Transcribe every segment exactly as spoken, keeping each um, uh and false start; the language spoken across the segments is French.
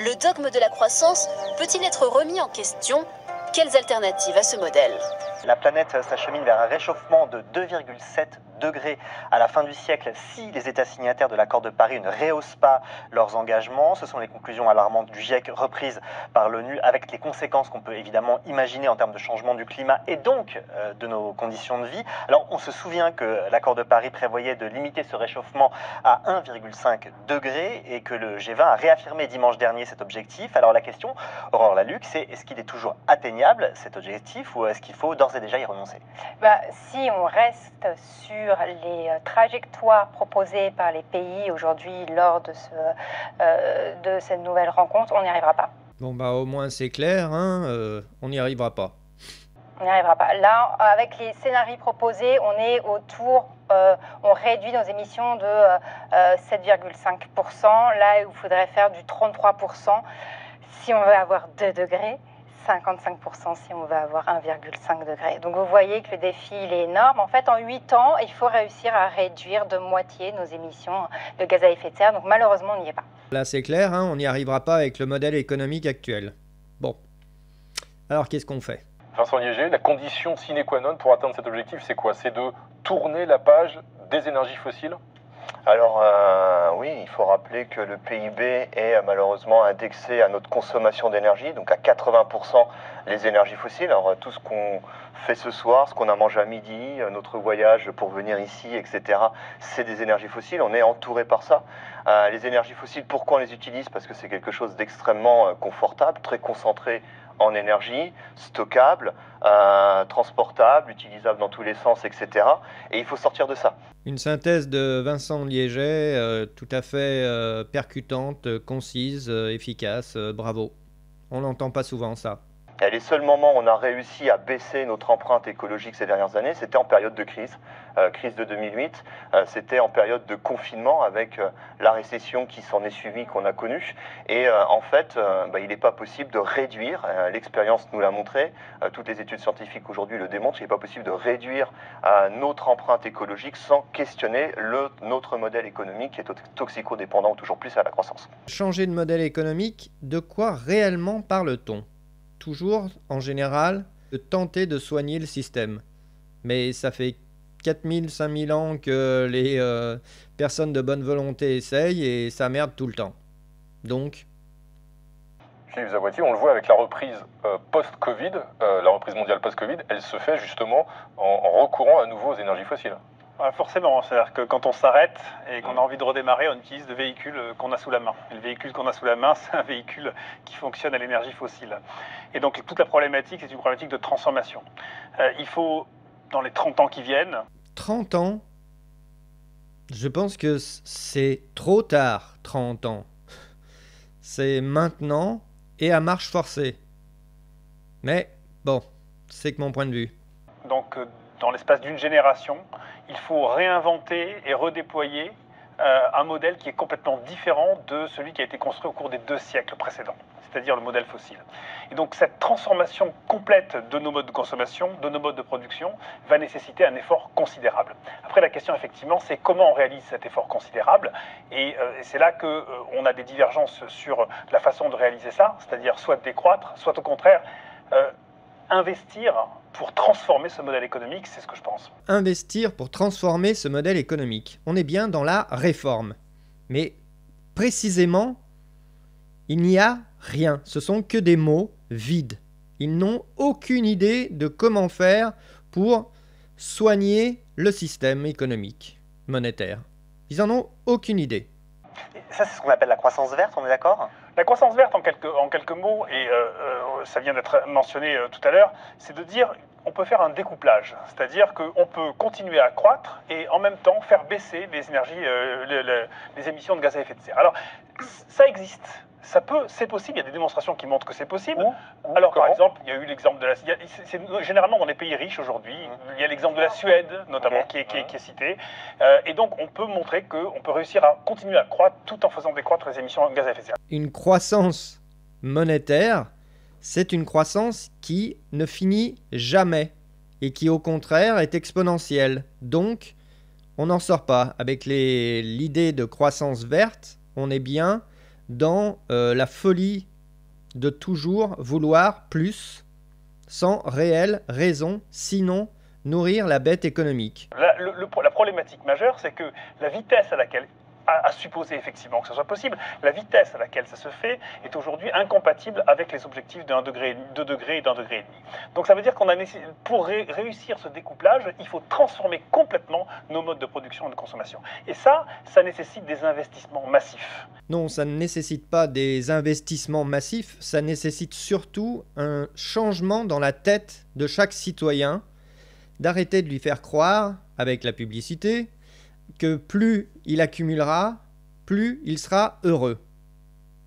le dogme de la croissance peut-il être remis en question? Quelles alternatives à ce modèle? La planète s'achemine vers un réchauffement de deux virgule sept degrés à la fin du siècle si les États signataires de l'accord de Paris ne rehaussent pas leurs engagements. Ce sont les conclusions alarmantes du GIEC reprises par l'ONU, avec les conséquences qu'on peut évidemment imaginer en termes de changement du climat et donc euh, de nos conditions de vie. Alors on se souvient que l'accord de Paris prévoyait de limiter ce réchauffement à un virgule cinq degré et que le G vingt a réaffirmé dimanche dernier cet objectif. Alors la question, Aurore Lalucq, c'est est-ce qu'il est toujours atteignable cet objectif ou est-ce qu'il faut d'ores et déjà y renoncer? Bah, si on reste sur les trajectoires proposées par les pays aujourd'hui lors de, ce, euh, de cette nouvelle rencontre, on n'y arrivera pas. Bon bah au moins c'est clair, hein, euh, on n'y arrivera pas. On n'y arrivera pas. Là, avec les scénarios proposés, on est autour, euh, on réduit nos émissions de euh, sept virgule cinq pour cent, là où il faudrait faire du trente-trois pour cent si on veut avoir deux degrés. cinquante-cinq pour cent si on veut avoir un virgule cinq degré. Donc vous voyez que le défi il est énorme. En fait, en huit ans, il faut réussir à réduire de moitié nos émissions de gaz à effet de serre. Donc malheureusement, on n'y est pas. Là, c'est clair, hein, on n'y arrivera pas avec le modèle économique actuel. Bon. Alors, qu'est-ce qu'on fait? Vincent Liégey, la condition sine qua non pour atteindre cet objectif, c'est quoi? C'est de tourner la page des énergies fossiles? Alors euh, oui, il faut rappeler que le P I B est malheureusement indexé à notre consommation d'énergie, donc à quatre-vingts pour cent les énergies fossiles. Alors tout ce qu'on fait ce soir, ce qu'on a mangé à midi, notre voyage pour venir ici, et cetera, c'est des énergies fossiles, on est entouré par ça. Euh, les énergies fossiles, pourquoi on les utilise? Parce que c'est quelque chose d'extrêmement confortable, très concentré en énergie, stockable, euh, transportable, utilisable dans tous les sens, et cetera. Et il faut sortir de ça. Une synthèse de Vincent Liégey, euh, tout à fait euh, percutante, concise, euh, efficace, euh, bravo. On l'entend pas souvent, ça. Et les seuls moments où on a réussi à baisser notre empreinte écologique ces dernières années, c'était en période de crise, euh, crise de deux mille huit, euh, c'était en période de confinement avec euh, la récession qui s'en est suivie, qu'on a connue. Et euh, en fait, euh, bah, il n'est pas possible de réduire, euh, l'expérience nous l'a montré, euh, toutes les études scientifiques aujourd'hui le démontrent, il n'est pas possible de réduire euh, notre empreinte écologique sans questionner le, notre modèle économique qui est toxico-dépendant toujours plus à la croissance. Changer de modèle économique, de quoi réellement parle-t-on? Toujours, en général, de tenter de soigner le système. Mais ça fait quatre mille, cinq mille ans que les euh, personnes de bonne volonté essayent et ça merde tout le temps. Donc... Gilles Zawati, on le voit avec la reprise euh, post-Covid, euh, la reprise mondiale post-Covid, elle se fait justement en, en recourant à nouveau aux énergies fossiles. Ah, forcément, c'est-à-dire que quand on s'arrête et qu'on a envie de redémarrer, on utilise le véhicule qu'on a sous la main. Et le véhicule qu'on a sous la main, c'est un véhicule qui fonctionne à l'énergie fossile. Et donc toute la problématique, c'est une problématique de transformation. Euh, il faut, dans les trente ans qui viennent... trente ans? Je pense que c'est trop tard, trente ans. C'est maintenant et à marche forcée. Mais bon, c'est que mon point de vue. Donc... Euh, dans l'espace d'une génération, il faut réinventer et redéployer euh, un modèle qui est complètement différent de celui qui a été construit au cours des deux siècles précédents, c'est-à-dire le modèle fossile. Et donc cette transformation complète de nos modes de consommation, de nos modes de production, va nécessiter un effort considérable. Après, la question, effectivement, c'est comment on réalise cet effort considérable. Et, euh, et c'est là qu'on euh, a des divergences sur la façon de réaliser ça, c'est-à-dire soit décroître, soit au contraire... Euh, investir pour transformer ce modèle économique, c'est ce que je pense. Investir pour transformer ce modèle économique. On est bien dans la réforme. Mais précisément, il n'y a rien. Ce sont que des mots vides. Ils n'ont aucune idée de comment faire pour soigner le système économique, monétaire. Ils n'en ont aucune idée. Ça, c'est ce qu'on appelle la croissance verte, on est d'accord? La croissance verte, en quelques, en quelques mots, et euh, ça vient d'être mentionné euh, tout à l'heure, c'est de dire qu'on peut faire un découplage. C'est-à-dire qu'on peut continuer à croître et en même temps faire baisser les énergies, euh, le, le, les émissions de gaz à effet de serre. Alors, ça existe. Ça peut, c'est possible, il y a des démonstrations qui montrent que c'est possible. Où, où, Alors par exemple, il y a eu l'exemple de la... C'est généralement dans les pays riches aujourd'hui, mmh. il y a l'exemple de la Suède notamment okay. qui, est, qui, est, qui est cité. Euh, et donc on peut montrer qu'on peut réussir à continuer à croître tout en faisant décroître les émissions de gaz à effet de serre. Une croissance monétaire, c'est une croissance qui ne finit jamais et qui au contraire est exponentielle. Donc on n'en sort pas. Avec les l'idée de croissance verte, on est bien... dans euh, la folie de toujours vouloir plus, sans réelle raison, sinon nourrir la bête économique. La, le, le, la problématique majeure, c'est que la vitesse à laquelle... à supposer effectivement que ce soit possible, la vitesse à laquelle ça se fait est aujourd'hui incompatible avec les objectifs de un degré, deux degrés et d'un degré et demi. Donc ça veut dire qu'on a pour ré réussir ce découplage, il faut transformer complètement nos modes de production et de consommation. Et ça, ça nécessite des investissements massifs. Non, ça ne nécessite pas des investissements massifs, ça nécessite surtout un changement dans la tête de chaque citoyen, d'arrêter de lui faire croire, avec la publicité, que plus il accumulera, plus il sera heureux.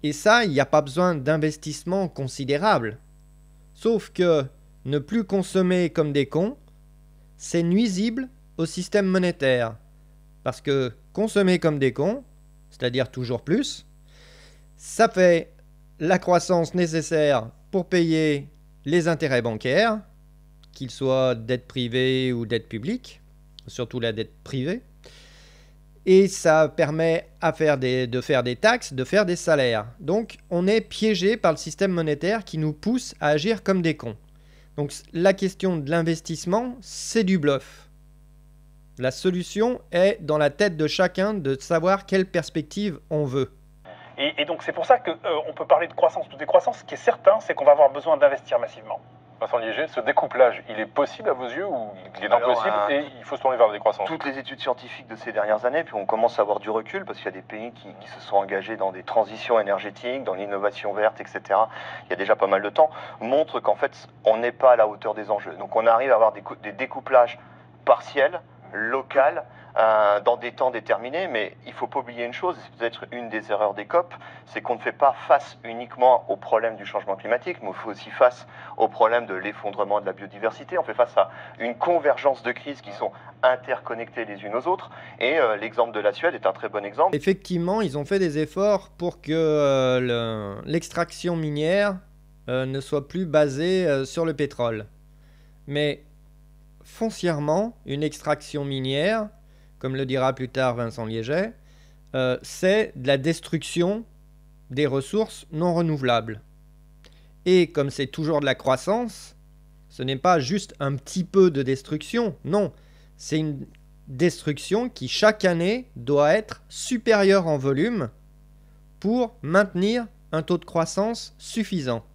Et ça, il n'y a pas besoin d'investissement considérable. Sauf que ne plus consommer comme des cons, c'est nuisible au système monétaire. Parce que consommer comme des cons, c'est-à-dire toujours plus, ça fait la croissance nécessaire pour payer les intérêts bancaires, qu'ils soient dette privée ou dette publique, surtout la dette privée, et ça permet à faire des, de faire des taxes, de faire des salaires. Donc on est piégé par le système monétaire qui nous pousse à agir comme des cons. Donc la question de l'investissement, c'est du bluff. La solution est dans la tête de chacun de savoir quelle perspective on veut. Et, et donc c'est pour ça qu'on euh, peut parler de croissance ou de décroissance. Ce qui est certain, c'est qu'on va avoir besoin d'investir massivement. Vincent Liégey, ce découplage, il est possible à vos yeux ou il est impossible euh, et il faut se tourner vers la décroissance? Toutes les études scientifiques de ces dernières années, puis on commence à avoir du recul parce qu'il y a des pays qui, qui se sont engagés dans des transitions énergétiques, dans l'innovation verte, et cetera. Il y a déjà pas mal de temps, montrent qu'en fait, on n'est pas à la hauteur des enjeux. Donc on arrive à avoir des, des découplages partiels, locaux, Euh, dans des temps déterminés, mais il ne faut pas oublier une chose, c'est peut-être une des erreurs des COP, c'est qu'on ne fait pas face uniquement au problème du changement climatique, mais on fait aussi face au problème de l'effondrement de la biodiversité, on fait face à une convergence de crises qui sont interconnectées les unes aux autres, et euh, l'exemple de la Suède est un très bon exemple. Effectivement, ils ont fait des efforts pour que euh, l'extraction le, minière euh, ne soit plus basée euh, sur le pétrole. Mais foncièrement, une extraction minière, comme le dira plus tard Vincent Liégey, euh, c'est de la destruction des ressources non renouvelables. Et comme c'est toujours de la croissance, ce n'est pas juste un petit peu de destruction, non. C'est une destruction qui, chaque année, doit être supérieure en volume pour maintenir un taux de croissance suffisant.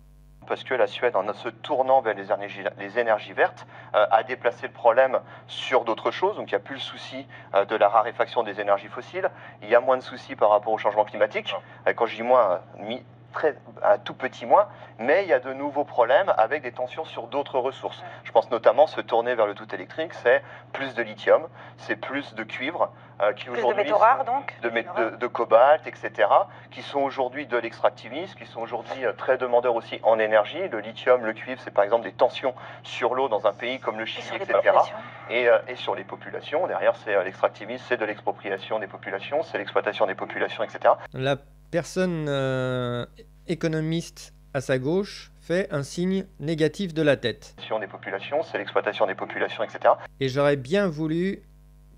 Parce que la Suède, en se tournant vers les énergies, les énergies vertes, euh, a déplacé le problème sur d'autres choses. Donc il n'y a plus le souci euh, de la raréfaction des énergies fossiles. Il y a moins de soucis par rapport au changement climatique. Euh, quand je dis moins, mi Très, un tout petit moins, mais il y a de nouveaux problèmes avec des tensions sur d'autres ressources. Je pense notamment se tourner vers le tout électrique, c'est plus de lithium, c'est plus de cuivre, euh, qui aujourd'hui... Plus de métaux rares donc de, de, de cobalt, et cetera, qui sont aujourd'hui de l'extractivisme, qui sont aujourd'hui très demandeurs aussi en énergie. Le lithium, le cuivre, c'est par exemple des tensions sur l'eau dans un pays comme le Chili, et et cetera. Et, euh, et sur les populations, derrière c'est euh, l'extractivisme, c'est de l'expropriation des populations, c'est l'exploitation des populations, et cetera. La... Personne euh, économiste à sa gauche fait un signe négatif de la tête. Des populations, c'est l'exploitation des populations, et cetera. Et j'aurais bien voulu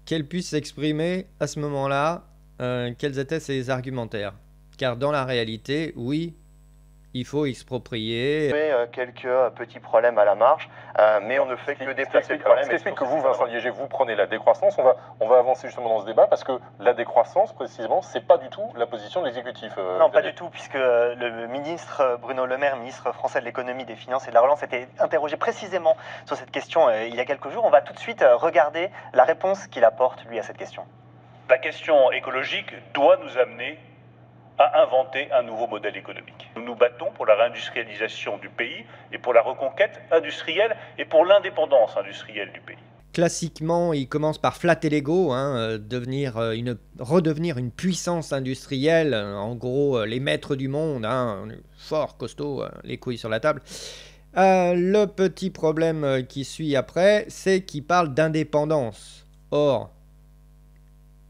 qu'elle puisse s'exprimer à ce moment-là, euh, quels étaient ses argumentaires. Car dans la réalité, oui, il faut exproprier. Mais, euh, quelques euh, petits problèmes à la marge, euh, mais on ne fait que déplacer le problème. Ce qui explique que vous, Vincent Liégey, vous prenez la décroissance. On va, on va avancer justement dans ce débat parce que la décroissance, précisément, c'est pas du tout la position de l'exécutif. Euh, non, pas du tout, puisque euh, le ministre Bruno Le Maire, ministre français de l'économie, des finances et de la relance, était interrogé précisément sur cette question euh, il y a quelques jours. On va tout de suite euh, regarder la réponse qu'il apporte, lui, à cette question. La question écologique doit nous amener à inventer un nouveau modèle économique. Nous nous battons pour la réindustrialisation du pays et pour la reconquête industrielle et pour l'indépendance industrielle du pays. Classiquement, il commence par flatter l'ego, hein, euh, devenir une, redevenir une puissance industrielle, en gros euh, les maîtres du monde, hein, fort, costaud, euh, les couilles sur la table. Euh, le petit problème qui suit après, c'est qu'il parle d'indépendance. Or,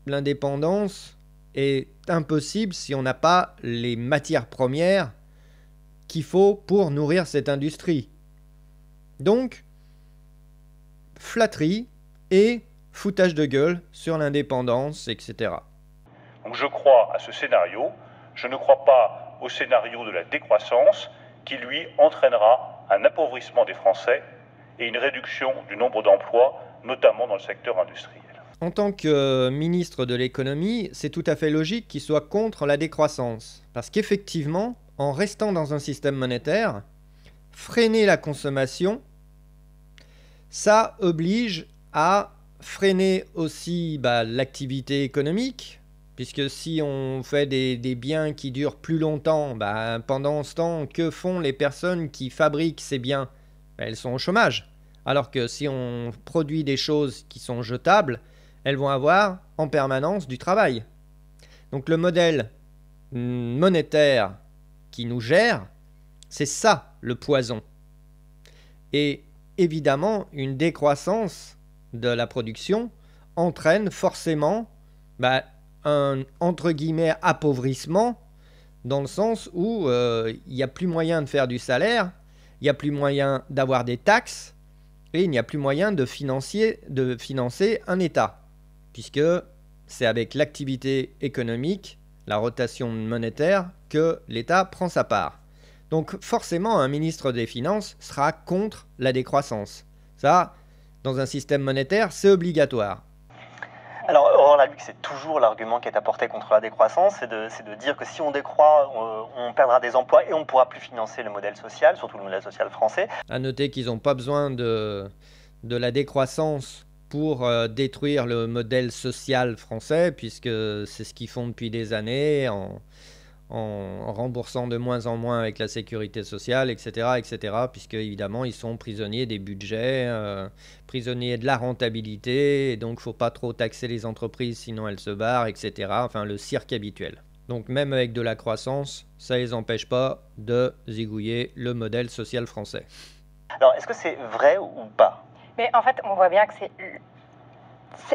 l'indépendance est impossible si on n'a pas les matières premières qu'il faut pour nourrir cette industrie. Donc, flatterie et foutage de gueule sur l'indépendance, et cetera. Donc je crois à ce scénario, Je ne crois pas au scénario de la décroissance qui, lui, entraînera un appauvrissement des Français et une réduction du nombre d'emplois, notamment dans le secteur industriel. En tant que ministre de l'économie, c'est tout à fait logique qu'il soit contre la décroissance. Parce qu'effectivement, en restant dans un système monétaire, freiner la consommation, ça oblige à freiner aussi bah, l'activité économique. Puisque si on fait des, des biens qui durent plus longtemps, bah, pendant ce temps, que font les personnes qui fabriquent ces biens? Bah, elles sont au chômage. Alors que si on produit des choses qui sont jetables, elles vont avoir en permanence du travail. Donc le modèle monétaire qui nous gère, c'est ça le poison. Et évidemment, une décroissance de la production entraîne forcément bah, un entre guillemets appauvrissement, dans le sens où euh, il n'y a plus moyen de faire du salaire, il n'y a plus moyen d'avoir des taxes, et il n'y a plus moyen de financer, de financer un État, puisque c'est avec l'activité économique, la rotation monétaire, que l'État prend sa part. Donc forcément, un ministre des Finances sera contre la décroissance. Ça, dans un système monétaire, c'est obligatoire. Alors, Aurore Lalucq, c'est toujours l'argument qui est apporté contre la décroissance, c'est de, de dire que si on décroît, on, on perdra des emplois et on ne pourra plus financer le modèle social, surtout le modèle social français. À noter qu'ils n'ont pas besoin de, de la décroissance pour euh, détruire le modèle social français, puisque c'est ce qu'ils font depuis des années, en, en remboursant de moins en moins avec la sécurité sociale, et cetera, et cetera, puisque évidemment, ils sont prisonniers des budgets, euh, prisonniers de la rentabilité, et donc il ne faut pas trop taxer les entreprises, sinon elles se barrent, et cetera. Enfin, le cirque habituel. Donc même avec de la croissance, ça ne les empêche pas de zigouiller le modèle social français. Alors, est-ce que c'est vrai ou pas? Mais en fait, on voit bien que c'est...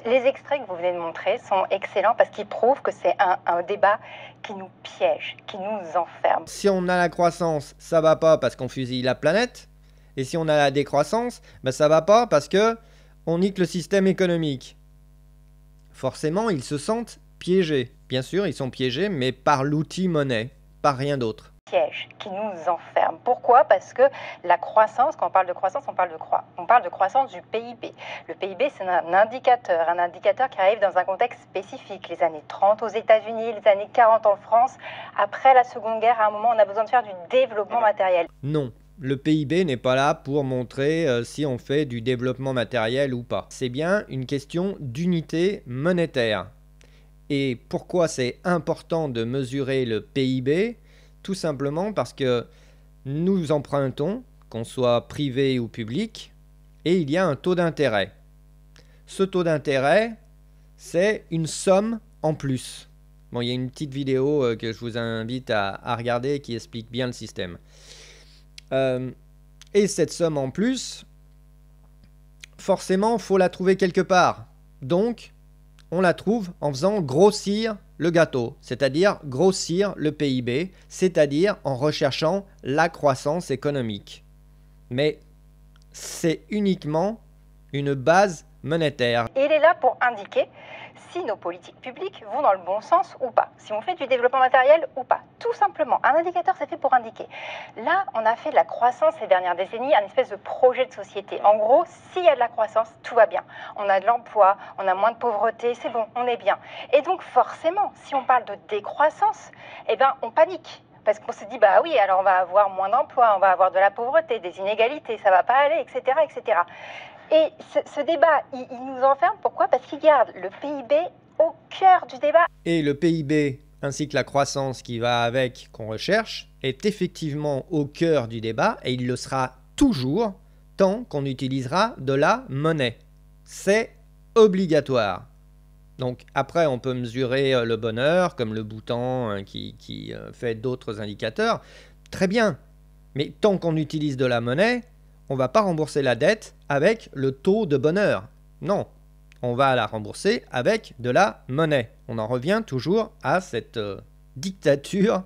Les extraits que vous venez de montrer sont excellents parce qu'ils prouvent que c'est un, un débat qui nous piège, qui nous enferme. Si on a la croissance, ça va pas parce qu'on fusille la planète. Et si on a la décroissance, ben ça va pas parce que on nique le système économique. Forcément, ils se sentent piégés. Bien sûr, ils sont piégés, mais par l'outil monnaie, par rien d'autre. Piège qui nous enferme. Pourquoi? Parce que la croissance, quand on parle de croissance, on parle de, croi on parle de croissance du P I B. Le P I B, c'est un indicateur, un indicateur qui arrive dans un contexte spécifique. Les années trente aux États-Unis, les années quarante en France. Après la Seconde Guerre, à un moment, on a besoin de faire du développement matériel. Non, le P I B n'est pas là pour montrer euh, si on fait du développement matériel ou pas. C'est bien une question d'unité monétaire. Et pourquoi c'est important de mesurer le P I B? Tout simplement parce que nous empruntons, qu'on soit privé ou public, et il y a un taux d'intérêt. Ce taux d'intérêt, c'est une somme en plus. Bon, il y a une petite vidéo que je vous invite à, à regarder qui explique bien le système. Euh, et cette somme en plus, forcément, il faut la trouver quelque part. Donc, on la trouve en faisant grossir le gâteau, c'est-à-dire grossir le P I B, c'est-à-dire en recherchant la croissance économique. Mais c'est uniquement une base monétaire. Et il est là pour indiquer si nos politiques publiques vont dans le bon sens ou pas, si on fait du développement matériel ou pas. Tout simplement, un indicateur, c'est fait pour indiquer. Là, on a fait de la croissance ces dernières décennies, un espèce de projet de société. En gros, s'il y a de la croissance, tout va bien. On a de l'emploi, on a moins de pauvreté, c'est bon, on est bien. Et donc, forcément, si on parle de décroissance, eh ben, on panique. Parce qu'on se dit, bah oui, alors on va avoir moins d'emplois, on va avoir de la pauvreté, des inégalités, ça va pas aller, et cetera, et cetera. Et ce, ce débat, il, il nous enferme. Pourquoi? Parce qu'il garde le P I B au cœur du débat. Et le P I B, ainsi que la croissance qui va avec, qu'on recherche, est effectivement au cœur du débat, et il le sera toujours tant qu'on utilisera de la monnaie. C'est obligatoire. Donc après, on peut mesurer le bonheur, comme le Bhoutan qui, qui fait d'autres indicateurs. Très bien, mais tant qu'on utilise de la monnaie, on ne va pas rembourser la dette avec le taux de bonheur. Non, on va la rembourser avec de la monnaie. On en revient toujours à cette euh, dictature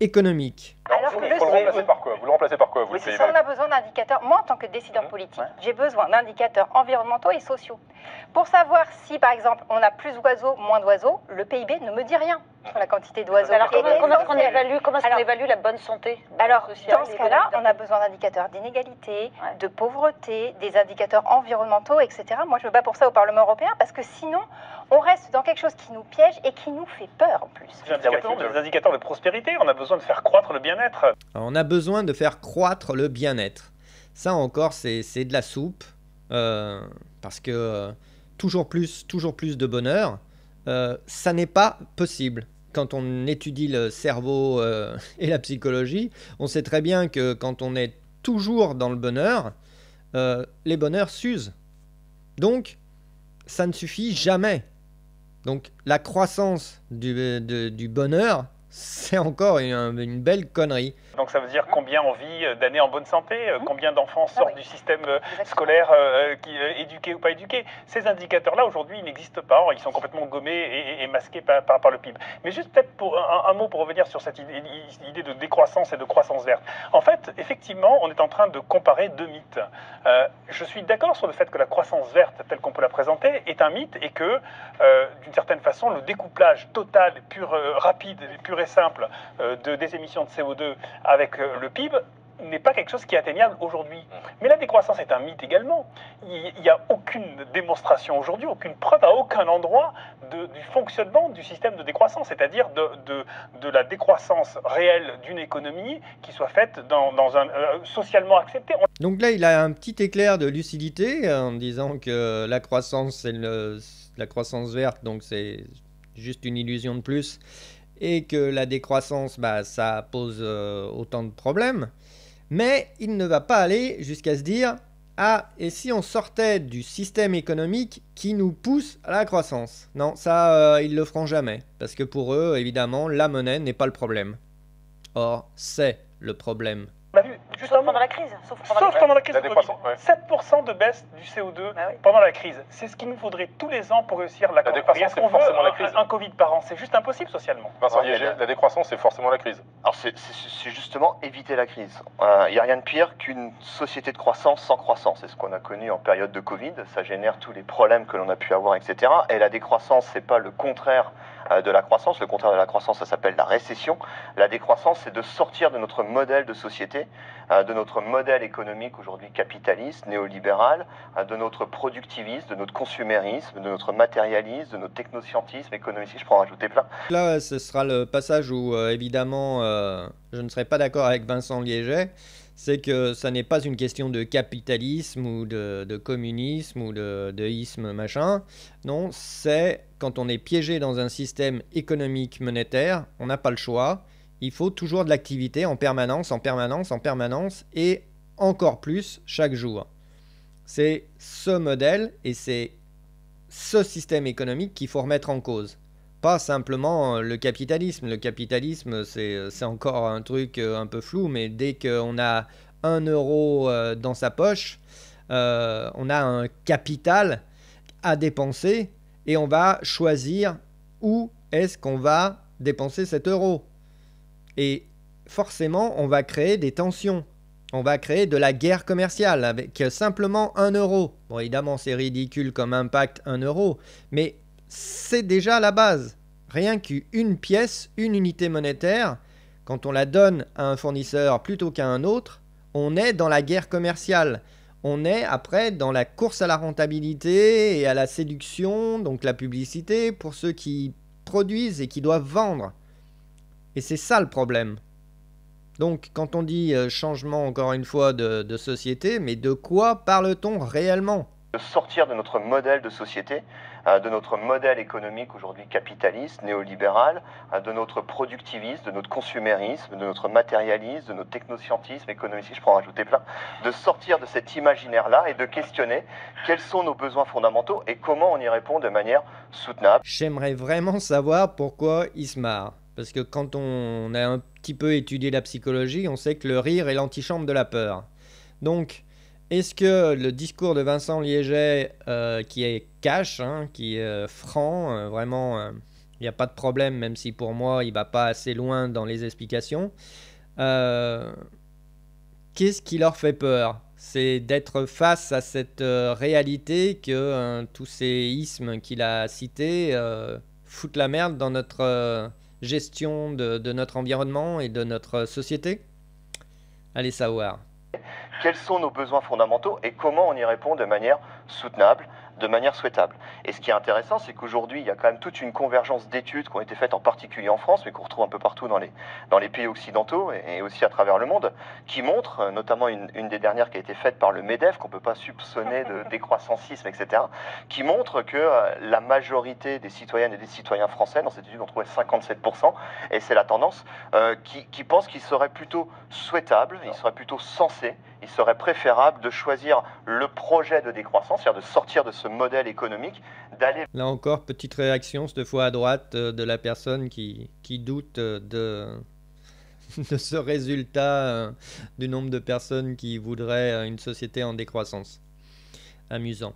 économique. Alors vous, que le, vous, le remplacez par quoi? Vous le remplacez par quoi? Vous oui, c'est ça, on a besoin d'indicateurs. Moi, en tant que décideur mmh, politique, ouais. j'ai besoin d'indicateurs environnementaux et sociaux. Pour savoir si, par exemple, on a plus d'oiseaux, moins d'oiseaux, le P I B ne me dit rien. sur la quantité d'oiseaux. Alors, comment est-ce qu'on évalue, comment est-ce qu'on évalue la bonne santé Alors, sociale, dans ce cas-là, on a besoin d'indicateurs d'inégalité, ouais. de pauvreté, des indicateurs environnementaux, et cetera. Moi, je me bats pour ça au Parlement européen, parce que sinon, on reste dans quelque chose qui nous piège et qui nous fait peur, en plus. Des indicateurs, des indicateurs de prospérité, on a besoin de faire croître le bien-être. On a besoin de faire croître le bien-être. Ça encore, c'est de la soupe, euh, parce que euh, toujours plus, toujours plus de bonheur, euh, ça n'est pas possible. Quand on étudie le cerveau euh, et la psychologie, on sait très bien que quand on est toujours dans le bonheur, euh, les bonheurs s'usent. Donc, ça ne suffit jamais. Donc, la croissance du, de, du bonheur, c'est encore une, une belle connerie. Donc ça veut dire combien on vit d'années en bonne santé, combien d'enfants sortent ah oui. du système scolaire euh, qui, éduqués ou pas éduqués. Ces indicateurs-là, aujourd'hui, ils n'existent pas. Ils sont complètement gommés et, et masqués par, par, par le P I B. Mais juste peut-être pour un, un mot pour revenir sur cette idée, idée de décroissance et de croissance verte. En fait, effectivement, on est en train de comparer deux mythes. Euh, je suis d'accord sur le fait que la croissance verte, telle qu'on peut la présenter, est un mythe et que, euh, d'une certaine façon, le découplage total, pur, euh, rapide, pur et simple euh, de, des émissions de C O deux avec le P I B n'est pas quelque chose qui est atteignable aujourd'hui. Mais la décroissance est un mythe également. Il n'y a aucune démonstration aujourd'hui, aucune preuve à aucun endroit de, du fonctionnement du système de décroissance, c'est-à-dire de, de, de la décroissance réelle d'une économie qui soit faite dans, dans un, euh, socialement acceptée. Donc là, il a un petit éclair de lucidité en disant que la croissance, c'est le, la croissance verte, donc c'est juste une illusion de plus. Et que la décroissance, bah, ça pose euh, autant de problèmes. Mais il ne va pas aller jusqu'à se dire « Ah, et si on sortait du système économique qui nous pousse à la croissance ?» Non, ça, euh, ils ne le feront jamais. Parce que pour eux, évidemment, la monnaie n'est pas le problème. Or, c'est le problème. On a vu, juste sauf pendant la crise. Sauf pendant, sauf pendant la crise. La décroissance, ouais. sept pour cent de baisse du C O deux bah oui. pendant la crise. C'est ce qu'il nous faudrait tous les ans pour réussir la, la décroissance. C'est forcément un, la crise. Un, un Covid par an, c'est juste impossible socialement. Vincent Liégey, la décroissance, c'est forcément la crise. Alors c'est justement éviter la crise. Il euh, n'y a rien de pire qu'une société de croissance sans croissance. C'est ce qu'on a connu en période de Covid. Ça génère tous les problèmes que l'on a pu avoir, et cetera. Et la décroissance, c'est pas le contraire de la croissance. Le contraire de la croissance, ça s'appelle la récession. La décroissance, c'est de sortir de notre modèle de société, de notre modèle économique aujourd'hui capitaliste, néolibéral, de notre productivisme, de notre consumérisme, de notre matérialisme, de notre technoscientisme, économicisme, je pourrais en rajouter plein. Là, ce sera le passage où, euh, évidemment, euh, je ne serai pas d'accord avec Vincent Liégey, c'est que ça n'est pas une question de capitalisme ou de, de communisme ou de, de isme machin. Non, c'est quand on est piégé dans un système économique monétaire, on n'a pas le choix. Il faut toujours de l'activité en permanence, en permanence, en permanence et encore plus chaque jour. C'est ce modèle et c'est ce système économique qu'il faut remettre en cause. Pas simplement le capitalisme. Le capitalisme, c'est encore un truc un peu flou, mais dès qu'on a un euro dans sa poche, euh, on a un capital à dépenser et on va choisir où est-ce qu'on va dépenser cet euro. Et forcément, on va créer des tensions. On va créer de la guerre commerciale avec simplement un euro. Bon, évidemment, c'est ridicule comme impact, un euro. Mais c'est déjà la base. Rien qu'une pièce, une unité monétaire, quand on la donne à un fournisseur plutôt qu'à un autre, on est dans la guerre commerciale. On est après dans la course à la rentabilité et à la séduction, donc la publicité, pour ceux qui produisent et qui doivent vendre. Et c'est ça le problème. Donc quand on dit euh, changement encore une fois de, de société, mais de quoi parle-t-on réellement? De sortir de notre modèle de société, euh, de notre modèle économique aujourd'hui capitaliste, néolibéral, euh, de notre productivisme, de notre consumérisme, de notre matérialisme, de notre technoscientisme, économicisme, je pourrais en rajouter plein, de sortir de cet imaginaire-là et de questionner quels sont nos besoins fondamentaux et comment on y répond de manière soutenable. J'aimerais vraiment savoir pourquoi il se marre. Parce que quand on a un petit peu étudié la psychologie, on sait que le rire est l'antichambre de la peur. Donc, est-ce que le discours de Vincent Liégey, euh, qui est cash, hein, qui est franc, euh, vraiment, il euh, n'y a pas de problème, même si pour moi, il ne va pas assez loin dans les explications. Euh, Qu'est-ce qui leur fait peur? C'est d'être face à cette euh, réalité que euh, tous ces ismes qu'il a cités euh, foutent la merde dans notre... Euh, gestion de, de notre environnement et de notre société? Allez savoir. Quels sont nos besoins fondamentaux et comment on y répond de manière soutenable, de manière souhaitable. Et ce qui est intéressant, c'est qu'aujourd'hui, il y a quand même toute une convergence d'études qui ont été faites en particulier en France, mais qu'on retrouve un peu partout dans les, dans les pays occidentaux et aussi à travers le monde, qui montrent, notamment une, une des dernières qui a été faite par le MEDEF, qu'on ne peut pas soupçonner de décroissantisme, et cetera, qui montre que la majorité des citoyennes et des citoyens français, dans cette étude, on trouvait cinquante-sept pour cent, et c'est la tendance, euh, qui, qui pense qu'il serait plutôt souhaitable, il serait plutôt sensé, il serait préférable de choisir le projet de décroissance, c'est-à-dire de sortir de ce modèle économique, d'aller... Là encore, petite réaction, cette fois à droite, de la personne qui, qui doute de, de ce résultat du nombre de personnes qui voudraient une société en décroissance. Amusant.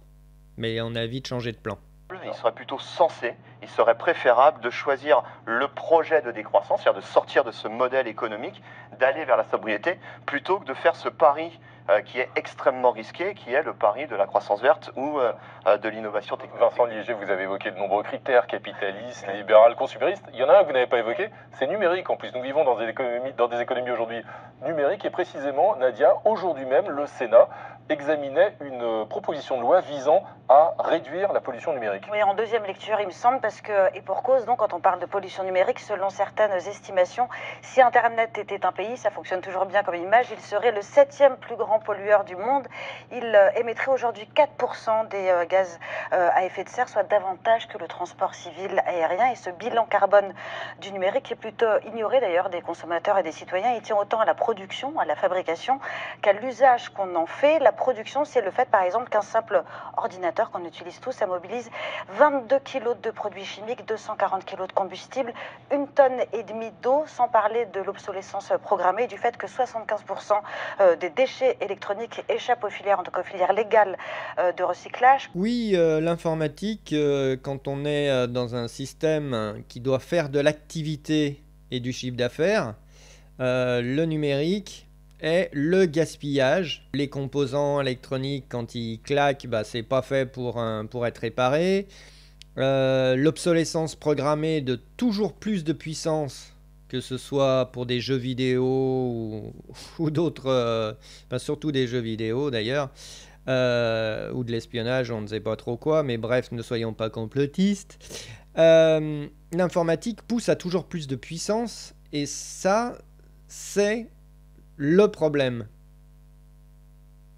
Mais on a vite changé de plan. Il serait plutôt sensé, il serait préférable de choisir le projet de décroissance, c'est-à-dire de sortir de ce modèle économique, d'aller vers la sobriété, plutôt que de faire ce pari euh, qui est extrêmement risqué, qui est le pari de la croissance verte ou euh, de l'innovation technologique. Vincent Liégey, vous avez évoqué de nombreux critères, capitalistes, libéral, consuméristes. Il y en a un que vous n'avez pas évoqué, c'est numérique. En plus, nous vivons dans des économies, dans des économies aujourd'hui numériques et précisément, Nadia, aujourd'hui même, le Sénat examinait une proposition de loi visant à réduire la pollution numérique. Oui, en deuxième lecture, il me semble, parce que, et pour cause, donc, quand on parle de pollution numérique, selon certaines estimations, si Internet était un pays, ça fonctionne toujours bien comme image, il serait le septième plus grand pollueur du monde. Il euh, émettrait aujourd'hui quatre pour cent des euh, gaz euh, à effet de serre, soit davantage que le transport civil aérien. Et ce bilan carbone du numérique est plutôt ignoré, d'ailleurs, des consommateurs et des citoyens. Il tient autant à la production, à la fabrication, qu'à l'usage qu'on en fait. La production, c'est le fait, par exemple, qu'un simple ordinateur qu'on utilise tous, ça mobilise vingt-deux kilos de produits chimiques, deux cent quarante kilos de combustible, une tonne et demie d'eau, sans parler de l'obsolescence programmée et du fait que soixante-quinze pour cent des déchets électroniques échappent aux filières, en tout cas aux filières légales de recyclage. Oui, euh, l'informatique, euh, quand on est dans un système qui doit faire de l'activité et du chiffre d'affaires, euh, le numérique... est le gaspillage. Les composants électroniques, quand ils claquent, bah, c'est pas fait pour, un, pour être réparé. Euh, l'obsolescence programmée de toujours plus de puissance, que ce soit pour des jeux vidéo ou, ou d'autres... Euh, bah, surtout des jeux vidéo, d'ailleurs, euh, ou de l'espionnage, on ne sait pas trop quoi, mais bref, ne soyons pas complotistes. Euh, l'informatique pousse à toujours plus de puissance, et ça, c'est... le problème,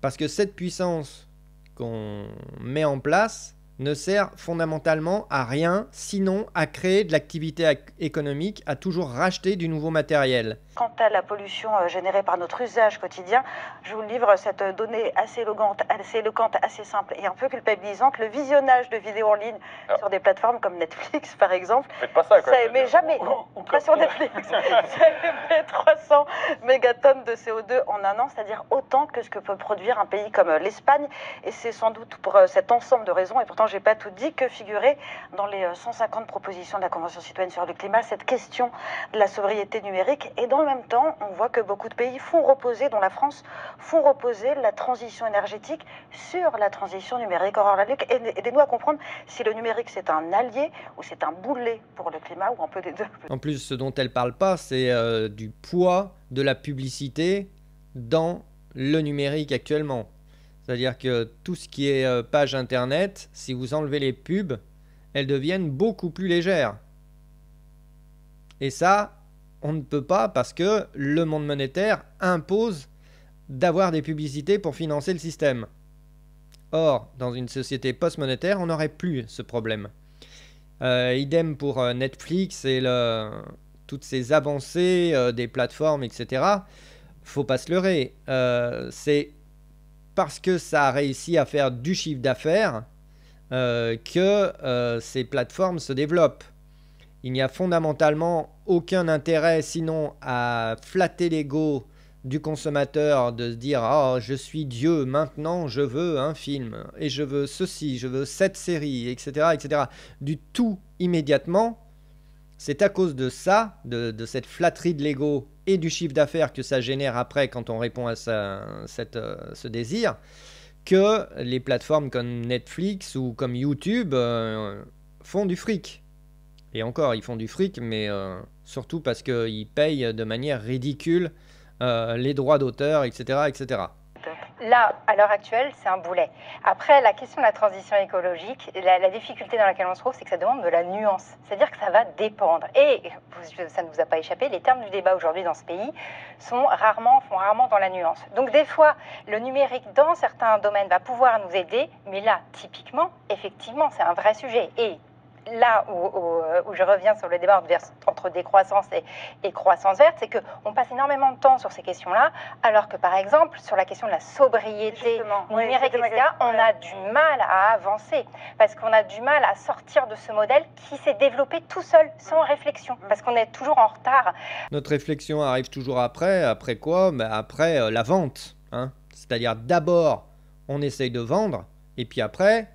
parce que cette puissance qu'on met en place ne sert fondamentalement à rien, sinon à créer de l'activité économique, à toujours racheter du nouveau matériel. Quant à la pollution générée par notre usage quotidien, je vous livre cette donnée assez éloquente, assez, éloquente, assez simple et un peu culpabilisante. Le visionnage de vidéos en ligne ah. sur des plateformes comme Netflix, par exemple, faites pas ça, quoi, ça émet jamais, oh, oh, pas sur Netflix, ça émet trois cents mégatonnes de C O deux en un an, c'est-à-dire autant que ce que peut produire un pays comme l'Espagne. Et c'est sans doute pour cet ensemble de raisons, et pourtant j'ai pas tout dit, que figurait dans les cent cinquante propositions de la Convention citoyenne sur le climat cette question de la sobriété numérique. Et dans le même temps, on voit que beaucoup de pays font reposer, dont la France, font reposer la transition énergétique sur la transition numérique. Aurore Lalucq, aidez-nous à comprendre si le numérique c'est un allié ou c'est un boulet pour le climat, ou un peu des deux. En plus, ce dont elle parle pas, c'est euh, du poids de la publicité dans le numérique actuellement. C'est-à-dire que tout ce qui est page internet, si vous enlevez les pubs, elles deviennent beaucoup plus légères. Et ça, on ne peut pas parce que le monde monétaire impose d'avoir des publicités pour financer le système. Or, dans une société post-monétaire, on n'aurait plus ce problème. Euh, idem pour Netflix et le, toutes ces avancées euh, des plateformes, et cetera. Faut pas se leurrer. Euh, c'est... parce que ça a réussi à faire du chiffre d'affaires euh, que euh, ces plateformes se développent. Il n'y a fondamentalement aucun intérêt sinon à flatter l'ego du consommateur, de se dire « Ah, je suis Dieu, maintenant je veux un film, et je veux ceci, je veux cette série, et cetera et cetera » Du tout immédiatement, c'est à cause de ça, de, de cette flatterie de l'ego, et du chiffre d'affaires que ça génère après quand on répond à sa, cette, ce désir, que les plateformes comme Netflix ou comme YouTube euh, font du fric. Et encore, ils font du fric, mais euh, surtout parce qu'ils payent de manière ridicule euh, les droits d'auteur, et cetera, et cetera. Là, à l'heure actuelle, c'est un boulet. Après, la question de la transition écologique, la, la difficulté dans laquelle on se trouve, c'est que ça demande de la nuance. C'est-à-dire que ça va dépendre. Et ça ne vous a pas échappé, les termes du débat aujourd'hui dans ce pays sont rarement, font rarement dans la nuance. Donc des fois, le numérique dans certains domaines va pouvoir nous aider, mais là, typiquement, effectivement, c'est un vrai sujet. Et là où, où, où je reviens sur le débat entre décroissance et, et croissance verte, c'est qu'on passe énormément de temps sur ces questions-là, alors que par exemple, sur la question de la sobriété numérique, oui, et cetera, on a du mal à avancer, parce qu'on a du mal à sortir de ce modèle qui s'est développé tout seul, sans réflexion, parce qu'on est toujours en retard. Notre réflexion arrive toujours après, après quoi? Bah après euh, la vente, hein. C'est-à-dire d'abord, on essaye de vendre, et puis après,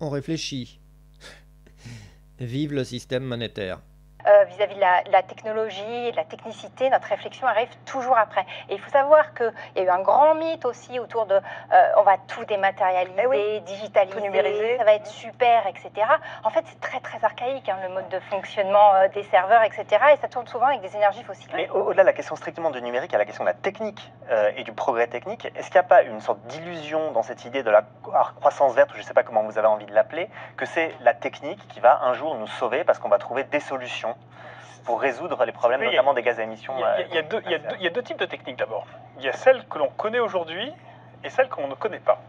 on réfléchit. Vive le système monétaire. Euh, vis-à-vis de la, la technologie, de la technicité, notre réflexion arrive toujours après. Et il faut savoir qu'il y a eu un grand mythe aussi autour de euh, on va tout dématérialiser, eh oui, digitaliser, tout numériser, ça va être super, et cetera. En fait, c'est très très archaïque, hein, le mode de fonctionnement euh, des serveurs, et cetera. Et ça tourne souvent avec des énergies fossiles. Mais au-delà de la question strictement du numérique, à la question de la technique euh, et du progrès technique, est-ce qu'il n'y a pas une sorte d'illusion dans cette idée de la croissance verte, ou je ne sais pas comment vous avez envie de l'appeler, que c'est la technique qui va un jour nous sauver parce qu'on va trouver des solutions pour résoudre les problèmes, oui, notamment a, des gaz à émissions. Il y, y, y, y a deux types de techniques d'abord. Il y a celles que l'on connaît aujourd'hui et celles que l'on ne connaît pas.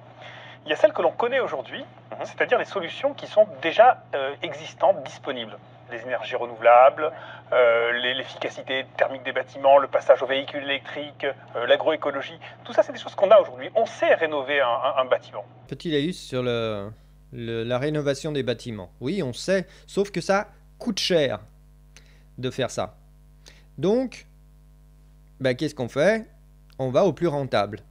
Il y a celles que l'on connaît aujourd'hui, mm-hmm, c'est-à-dire les solutions qui sont déjà euh, existantes, disponibles. Les énergies renouvelables, euh, l'efficacité thermique des bâtiments, le passage aux véhicules électriques, euh, l'agroécologie. Tout ça, c'est des choses qu'on a aujourd'hui. On sait rénover un, un, un bâtiment. Petit laïus sur le, le, la rénovation des bâtiments. Oui, on sait, sauf que ça coûte cher de faire ça. Donc, bah, qu'est-ce qu'on fait? On va au plus rentable.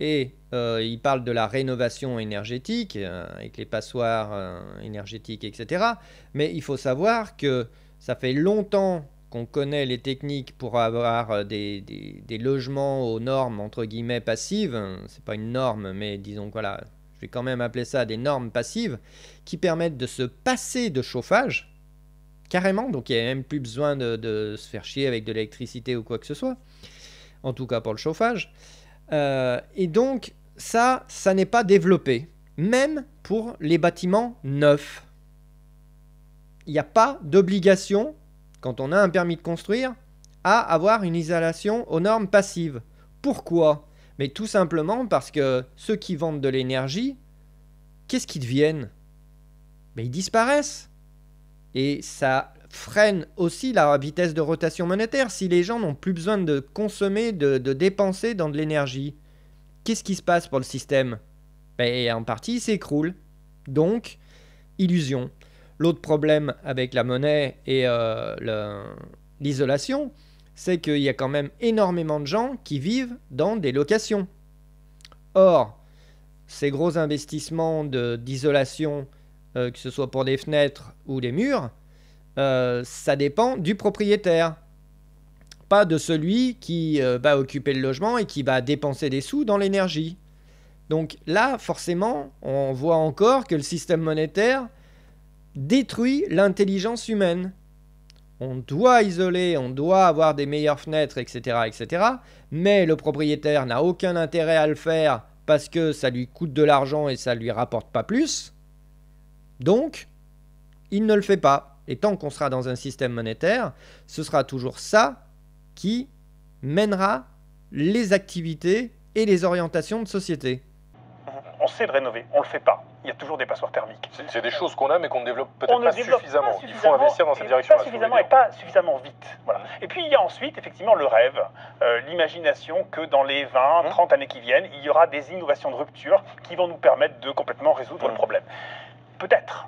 Et euh, il parle de la rénovation énergétique, euh, avec les passoires euh, énergétiques, et cetera. Mais il faut savoir que ça fait longtemps qu'on connaît les techniques pour avoir des, des, des logements aux normes, entre guillemets, passives. C'est pas une norme, mais disons, voilà, je vais quand même appeler ça des normes passives, qui permettent de se passer de chauffage, carrément, donc il n'y a même plus besoin de, de se faire chier avec de l'électricité ou quoi que ce soit, en tout cas pour le chauffage. Euh, et donc ça, ça n'est pas développé, même pour les bâtiments neufs. Il n'y a pas d'obligation, quand on a un permis de construire, à avoir une isolation aux normes passives. Pourquoi? Mais tout simplement parce que ceux qui vendent de l'énergie, qu'est-ce qu'ils deviennent? Ben, ils disparaissent. Et ça freine aussi la vitesse de rotation monétaire. Si les gens n'ont plus besoin de consommer, de, de dépenser dans de l'énergie, qu'est-ce qui se passe pour le système? Ben, en partie, il s'écroule. Donc, illusion. L'autre problème avec la monnaie et euh, l'isolation, c'est qu'il y a quand même énormément de gens qui vivent dans des locations. Or, ces gros investissements d'isolation, Euh, que ce soit pour des fenêtres ou des murs, euh, ça dépend du propriétaire. Pas de celui qui euh, va occuper le logement et qui va dépenser des sous dans l'énergie. Donc là, forcément, on voit encore que le système monétaire détruit l'intelligence humaine. On doit isoler, on doit avoir des meilleures fenêtres, et cetera, et cetera. Mais le propriétaire n'a aucun intérêt à le faire parce que ça lui coûte de l'argent et ça ne lui rapporte pas plus. Donc, il ne le fait pas. Et tant qu'on sera dans un système monétaire, ce sera toujours ça qui mènera les activités et les orientations de société. On sait de rénover, on ne le fait pas. Il y a toujours des passoires thermiques. C'est des choses qu'on a mais qu'on ne développe peut-être pas suffisamment. Il faut investir dans cette direction. Pas suffisamment et pas suffisamment vite. Voilà. Et puis il y a ensuite effectivement le rêve, euh, l'imagination que dans les vingt, trente années qui viennent, il y aura des innovations de rupture qui vont nous permettre de complètement résoudre mmh. le problème. Peut-être.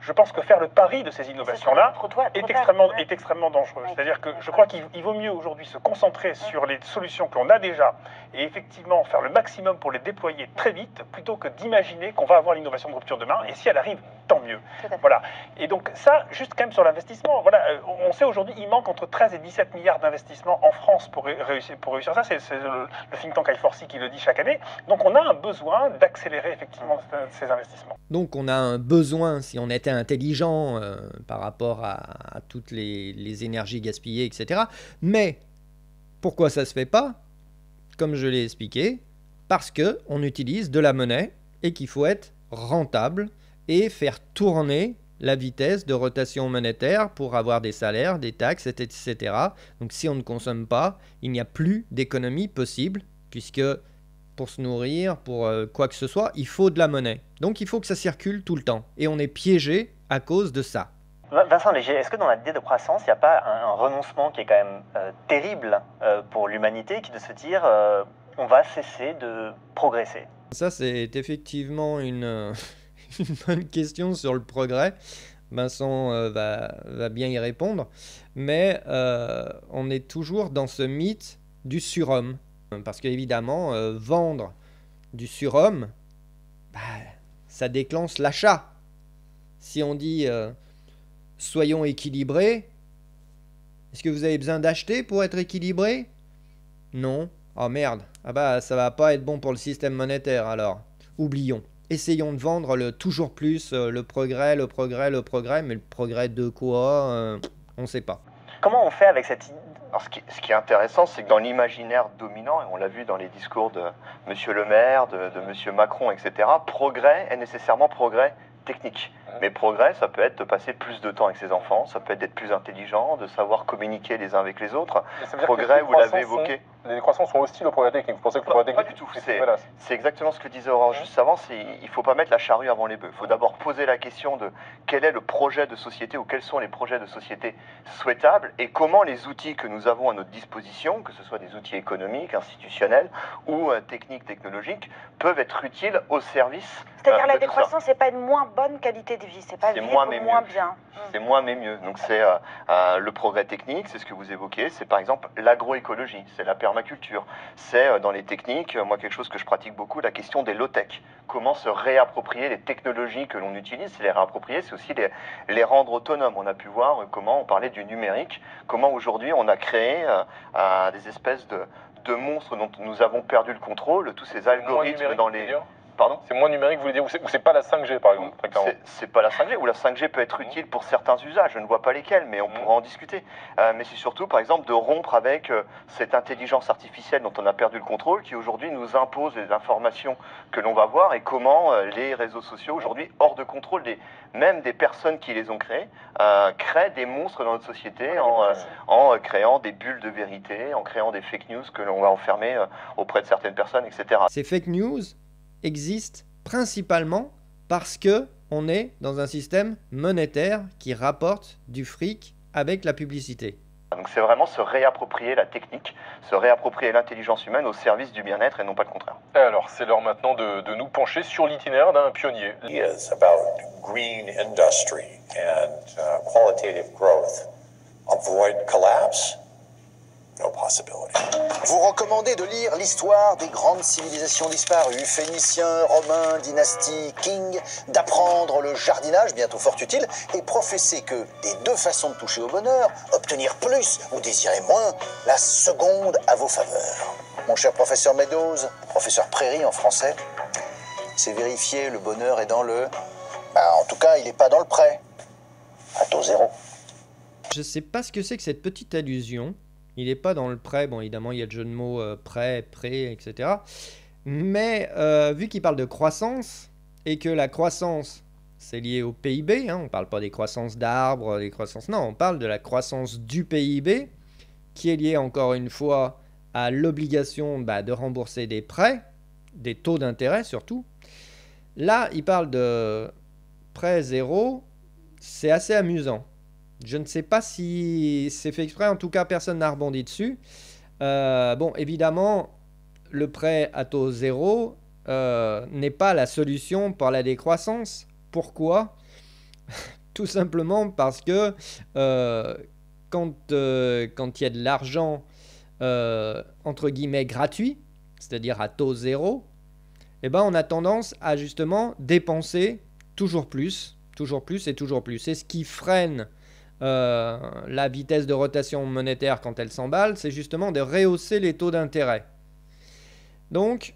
Je pense que faire le pari de ces innovations-là est extrêmement, est extrêmement dangereux. C'est-à-dire que je crois qu'il vaut mieux aujourd'hui se concentrer sur les solutions que l'on a déjà et effectivement faire le maximum pour les déployer très vite plutôt que d'imaginer qu'on va avoir l'innovation de rupture demain. Et si elle arrive, tant mieux. Voilà. Et donc ça, juste quand même sur l'investissement, voilà, on sait aujourd'hui il manque entre treize et dix-sept milliards d'investissements en France pour réussir, pour réussir ça, c'est le, le think tank I quatre C qui le dit chaque année. Donc on a un besoin d'accélérer effectivement ces investissements. Donc on a un besoin, si on était intelligent euh, par rapport à, à toutes les, les énergies gaspillées, et cetera. Mais pourquoi ça ne se fait pas? Comme je l'ai expliqué, parce qu'on utilise de la monnaie et qu'il faut être rentable et faire tourner la vitesse de rotation monétaire pour avoir des salaires, des taxes, et cetera. Donc si on ne consomme pas, il n'y a plus d'économie possible, puisque pour se nourrir, pour quoi que ce soit, il faut de la monnaie. Donc il faut que ça circule tout le temps. Et on est piégé à cause de ça. Vincent Liégey, est-ce que dans la idée de croissance, il n'y a pas un, un renoncement qui est quand même euh, terrible euh, pour l'humanité, qui de se dire euh, on va cesser de progresser? Ça, c'est effectivement une, euh, une bonne question sur le progrès. Vincent euh, va, va bien y répondre. Mais euh, on est toujours dans ce mythe du surhomme. Parce qu'évidemment, euh, vendre du surhomme, bah, ça déclenche l'achat. Si on dit... Euh, soyons équilibrés. Est-ce que vous avez besoin d'acheter pour être équilibré? Non. Oh merde. Ah bah ça va pas être bon pour le système monétaire alors. Oublions. Essayons de vendre le toujours plus, le progrès, le progrès, le progrès, mais le progrès de quoi euh, on sait pas. Comment on fait avec cette... Alors ce qui, ce qui est intéressant, c'est que dans l'imaginaire dominant, et on l'a vu dans les discours de M. Le Maire, de, de M. Macron, et cetera, progrès est nécessairement progrès technique. Mais progrès, ça peut être de passer plus de temps avec ses enfants, ça peut être d'être plus intelligent, de savoir communiquer les uns avec les autres. Progrès, vous l'avez évoqué. Sont, les croissances sont hostiles au progrès technique. Vous pensez que le progrès technique... Pas du tout. C'est voilà. exactement ce que disait Aurore juste avant. Il ne faut pas mettre la charrue avant les bœufs. Il faut d'abord poser la question de quel est le projet de société ou quels sont les projets de société souhaitables et comment les outils que nous avons à notre disposition, que ce soit des outils économiques, institutionnels ou euh, techniques, technologiques, peuvent être utiles au service. C'est-à-dire euh, la décroissance n'est pas une moins bonne qualité de vie, c'est pas vivre moins, mais moins bien. C'est moins mais mieux. Donc c'est euh, euh, le progrès technique, c'est ce que vous évoquez, c'est par exemple l'agroécologie, c'est la permaculture, c'est euh, dans les techniques, euh, moi quelque chose que je pratique beaucoup, la question des low-tech. Comment se réapproprier les technologies que l'on utilise, c'est les réapproprier, c'est aussi les, les rendre autonomes. On a pu voir euh, comment on parlait du numérique, comment aujourd'hui on a créé euh, euh, des espèces de, de monstres dont nous avons perdu le contrôle, tous ces algorithmes dans les... C'est moins numérique, vous voulez dire, ou c'est pas la cinq G par exemple? C'est pas la cinq G, ou la cinq G peut être utile pour certains usages, je ne vois pas lesquels, mais on pourra en discuter. Euh, mais c'est surtout par exemple de rompre avec euh, cette intelligence artificielle dont on a perdu le contrôle, qui aujourd'hui nous impose les informations que l'on va voir et comment euh, les réseaux sociaux aujourd'hui, hors de contrôle, des, même des personnes qui les ont créés, euh, créent des monstres dans notre société en, euh, en euh, créant des bulles de vérité, en créant des fake news que l'on va enfermer euh, auprès de certaines personnes, et cetera. Ces fake news existe principalement parce que on est dans un système monétaire qui rapporte du fric avec la publicité. Donc c'est vraiment se réapproprier la technique, se réapproprier l'intelligence humaine au service du bien-être et non pas le contraire. Et alors c'est l'heure maintenant de, de nous pencher sur l'itinéraire d'un pionnier. He is about green industry and uh, qualitative growth. Avoid collapse. No possibility. Vous recommandez de lire l'histoire des grandes civilisations disparues, phéniciens, romains, dynasties, kings, d'apprendre le jardinage, bientôt fort utile, et professer que des deux façons de toucher au bonheur, obtenir plus ou désirer moins, la seconde à vos faveurs. Mon cher professeur Meadows, professeur Prairie en français, c'est vérifier le bonheur est dans le... Bah, en tout cas, il n'est pas dans le prêt. À taux zéro. Je ne sais pas ce que c'est que cette petite allusion. Il n'est pas dans le prêt, bon évidemment il y a le jeu de mots euh, prêt, prêt, et cetera. Mais euh, vu qu'il parle de croissance, et que la croissance c'est lié au P I B, hein, on ne parle pas des croissances d'arbres, des croissances... Non, on parle de la croissance du P I B, qui est liée encore une fois à l'obligation bah, de rembourser des prêts, des taux d'intérêt surtout. Là, il parle de prêt zéro, c'est assez amusant. Je ne sais pas si c'est fait exprès, en tout cas personne n'a rebondi dessus. Euh, bon, évidemment, le prêt à taux zéro euh, n'est pas la solution pour la décroissance. Pourquoi? Tout simplement parce que euh, quand euh, quand il y a de l'argent euh, entre guillemets gratuit, c'est-à-dire à taux zéro, eh ben on a tendance à justement dépenser toujours plus Toujours plus et toujours plus. C'est ce qui freine euh, la vitesse de rotation monétaire quand elle s'emballe, c'est justement de rehausser les taux d'intérêt. Donc,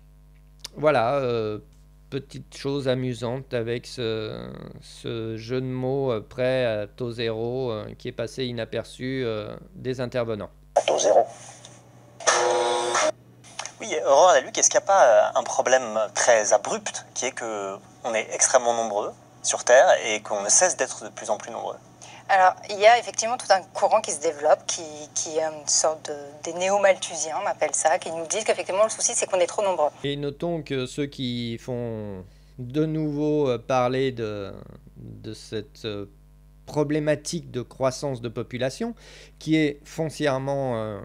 voilà, euh, petite chose amusante avec ce, ce jeu de mots euh, prêt à taux zéro euh, qui est passé inaperçu euh, des intervenants. Taux zéro. Oui, Aurore Lalucq, est-ce qu'il n'y a pas un problème très abrupt qui est qu'on est extrêmement nombreux sur Terre et qu'on ne cesse d'être de plus en plus nombreux? Alors, il y a effectivement tout un courant qui se développe, qui, qui est une sorte de, des néo-malthusiens, on appelle ça, qui nous disent qu'effectivement le souci c'est qu'on est trop nombreux. Et notons que ceux qui font de nouveau parler de, de cette problématique de croissance de population qui est foncièrement... Euh,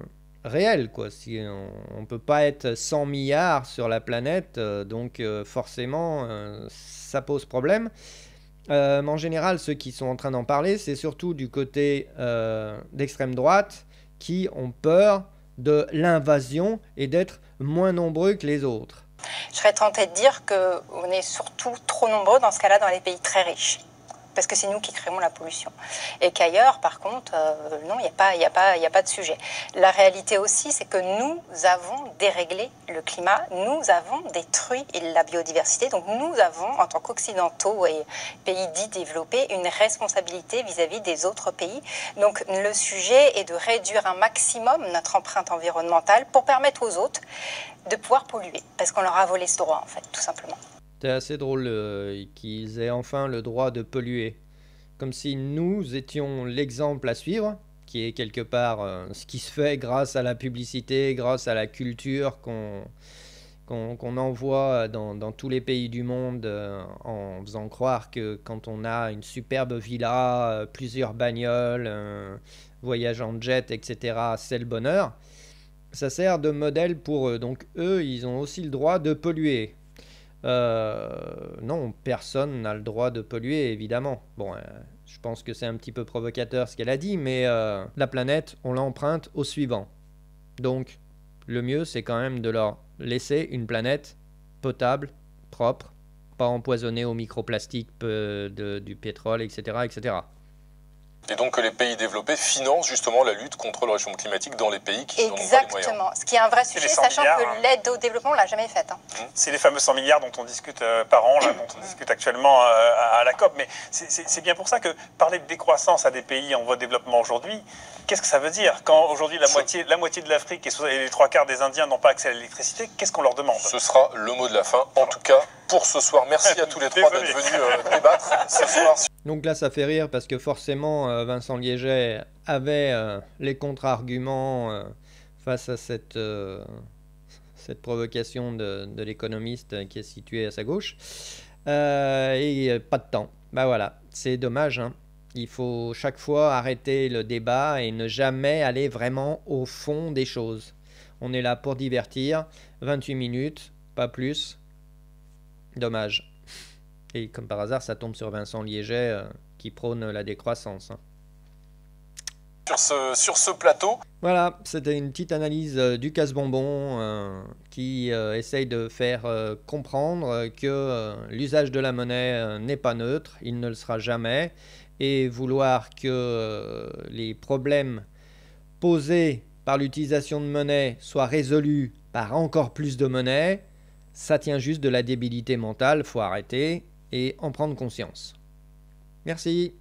réel, quoi. Si on ne peut pas être cent milliards sur la planète, euh, donc euh, forcément, euh, ça pose problème. Euh, mais en général, ceux qui sont en train d'en parler, c'est surtout du côté euh, d'extrême droite qui ont peur de l'invasion et d'être moins nombreux que les autres. Je serais tenté de dire qu'on est surtout trop nombreux dans ce cas-là dans les pays très riches. Parce que c'est nous qui créons la pollution. Et qu'ailleurs, par contre, euh, non, il n'y a pas, il n'y a pas, il n'y a pas de sujet. La réalité aussi, c'est que nous avons déréglé le climat, nous avons détruit la biodiversité, donc nous avons, en tant qu'Occidentaux et pays dits développés, une responsabilité vis-à-vis des autres pays. Donc le sujet est de réduire un maximum notre empreinte environnementale pour permettre aux autres de pouvoir polluer, parce qu'on leur a volé ce droit, en fait, tout simplement. C'est assez drôle euh, qu'ils aient enfin le droit de polluer. Comme si nous étions l'exemple à suivre, qui est quelque part euh, ce qui se fait grâce à la publicité, grâce à la culture qu'on qu'on, qu'on envoie dans, dans tous les pays du monde euh, en faisant croire que quand on a une superbe villa, euh, plusieurs bagnoles, euh, voyage en jet, et cetera, c'est le bonheur. Ça sert de modèle pour eux. Donc eux, ils ont aussi le droit de polluer. Euh, non, personne n'a le droit de polluer, évidemment. Bon, euh, je pense que c'est un petit peu provocateur ce qu'elle a dit, mais euh, la planète, on l'emprunte au suivant. Donc, le mieux, c'est quand même de leur laisser une planète potable, propre, pas empoisonnée aux microplastiques, euh, de, du pétrole, et cetera, et cetera. Et donc que les pays développés financent justement la lutte contre le réchauffement climatique dans les pays qui n'en ont pas les moyens. Exactement, ce qui est un vrai sujet, sachant que hein. l'aide au développement, on ne l'a jamais faite. Hein. C'est les fameux cent milliards dont on discute euh, par an, là, dont on discute actuellement euh, à, à la COP. Mais c'est bien pour ça que parler de décroissance à des pays en voie de développement aujourd'hui, qu'est-ce que ça veut dire? Quand aujourd'hui la moitié, la moitié de l'Afrique et les trois quarts des Indiens n'ont pas accès à l'électricité, qu'est-ce qu'on leur demande? Ce sera le mot de la fin, en tout cas pour ce soir. Merci à tous les trois d'être venus euh, débattre ce soir. Donc là, ça fait rire parce que forcément, euh, Vincent Liégey avait euh, les contre-arguments euh, face à cette, euh, cette provocation de, de l'économiste qui est situé à sa gauche. Euh, et euh, pas de temps. Bah voilà, c'est dommage, hein. Il faut chaque fois arrêter le débat et ne jamais aller vraiment au fond des choses. On est là pour divertir. vingt-huit minutes, pas plus. Dommage. Et comme par hasard, ça tombe sur Vincent Liégey euh, qui prône la décroissance. Hein. Sur, ce, sur ce plateau. Voilà, c'était une petite analyse euh, du casse-bonbon euh, qui euh, essaye de faire euh, comprendre que euh, l'usage de la monnaie euh, n'est pas neutre, il ne le sera jamais, et vouloir que euh, les problèmes posés par l'utilisation de monnaie soient résolus par encore plus de monnaie, ça tient juste de la débilité mentale, faut arrêter. Et en prendre conscience. Merci.